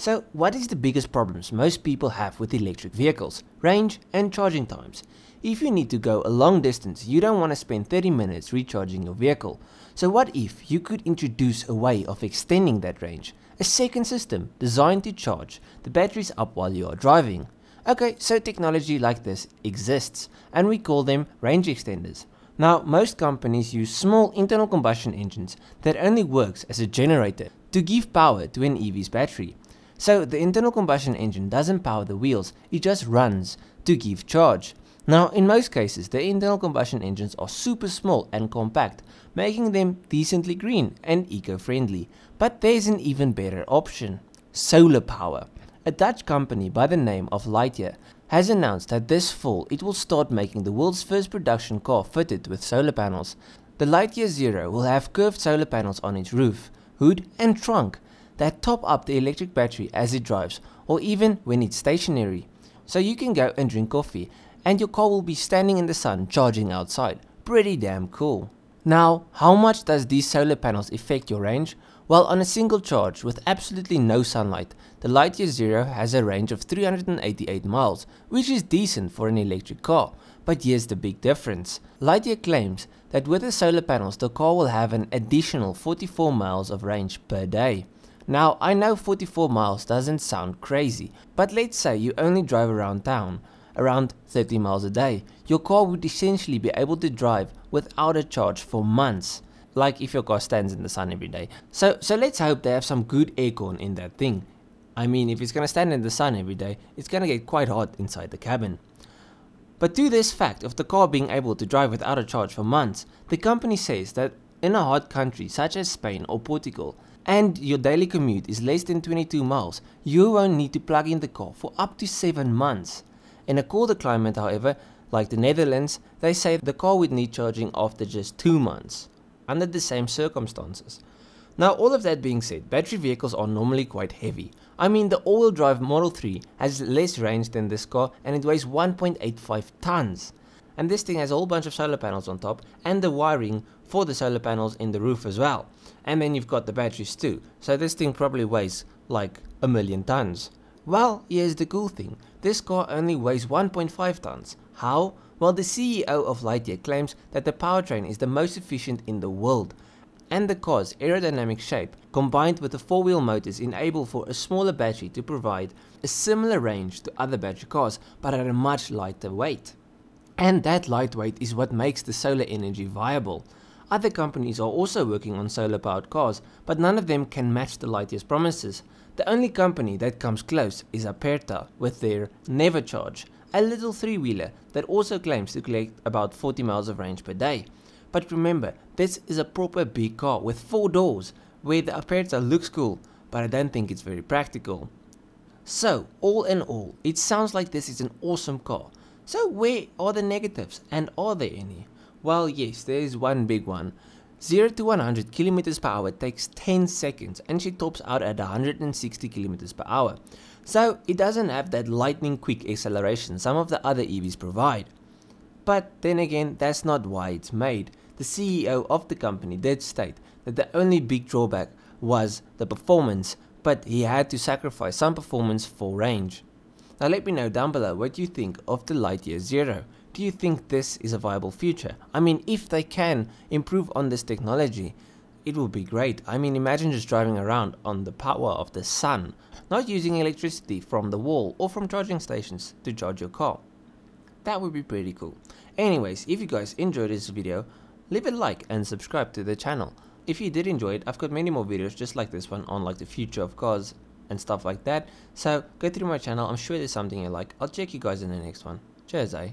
So what is the biggest problems most people have with electric vehicles? Range and charging times. If you need to go a long distance, you don't want to spend 30 minutes recharging your vehicle. So what if you could introduce a way of extending that range? A second system designed to charge the batteries up while you are driving. Okay, so technology like this exists, and we call them range extenders. Now, most companies use small internal combustion engines that only works as a generator to give power to an EV's battery. So the internal combustion engine doesn't power the wheels, it just runs to give charge. Now, in most cases, the internal combustion engines are super small and compact, making them decently green and eco-friendly. But there's an even better option. Solar power. A Dutch company by the name of Lightyear has announced that this fall it will start making the world's first production car fitted with solar panels. The Lightyear 0 will have curved solar panels on its roof, hood and trunk that top up the electric battery as it drives, or even when it's stationary. So you can go and drink coffee and your car will be standing in the sun charging outside. Pretty damn cool. Now, how much does these solar panels affect your range? Well, on a single charge with absolutely no sunlight, the Lightyear 0 has a range of 388 miles, which is decent for an electric car. But here's the big difference. Lightyear claims that with the solar panels the car will have an additional 44 miles of range per day. Now, I know 44 miles doesn't sound crazy, but let's say you only drive around town around 30 miles a day, your car would essentially be able to drive without a charge for months, like if your car stands in the sun every day. So let's hope they have some good aircon in that thing. I mean, if it's gonna stand in the sun every day, it's gonna get quite hot inside the cabin. But to this fact of the car being able to drive without a charge for months, the company says that in a hot country such as Spain or Portugal, and your daily commute is less than 22 miles, you won't need to plug in the car for up to 7 months. In a colder climate, however, like the Netherlands, they say the car would need charging after just 2 months, under the same circumstances. Now, all of that being said, battery vehicles are normally quite heavy. I mean, the all-wheel drive Model 3 has less range than this car and it weighs 1.85 tons. And this thing has a whole bunch of solar panels on top and the wiring for the solar panels in the roof as well. And then you've got the batteries too, so this thing probably weighs like 1,000,000 tons. Well, here's the cool thing, this car only weighs 1.5 tons. How? Well, the CEO of Lightyear claims that the powertrain is the most efficient in the world, and the car's aerodynamic shape combined with the four-wheel motors enable for a smaller battery to provide a similar range to other battery cars, but at a much lighter weight. And that lightweight is what makes the solar energy viable. Other companies are also working on solar-powered cars, but none of them can match the Lightyear's promises. The only company that comes close is Aperta with their Nevercharge, a little three-wheeler that also claims to collect about 40 miles of range per day. But remember, this is a proper big car with 4 doors, where the Aperta looks cool, but I don't think it's very practical. So, all in all, it sounds like this is an awesome car. So where are the negatives, and are there any? Well, yes, there is one big one. 0 to 100 km per hour takes 10 seconds and she tops out at 160 km per hour. So it doesn't have that lightning quick acceleration some of the other EVs provide. But then again, that's not why it's made. The CEO of the company did state that the only big drawback was the performance, but he had to sacrifice some performance for range. Now let me know down below what you think of the Lightyear 0. Do you think this is a viable future? I mean, if they can improve on this technology, it will be great. I mean, imagine just driving around on the power of the sun, not using electricity from the wall or from charging stations to charge your car. That would be pretty cool. Anyways, if you guys enjoyed this video, leave a like and subscribe to the channel. If you did enjoy it, I've got many more videos just like this one on like the future of cars and stuff like that. So go through my channel, I'm sure there's something you like. I'll check you guys in the next one. Cheers, eh?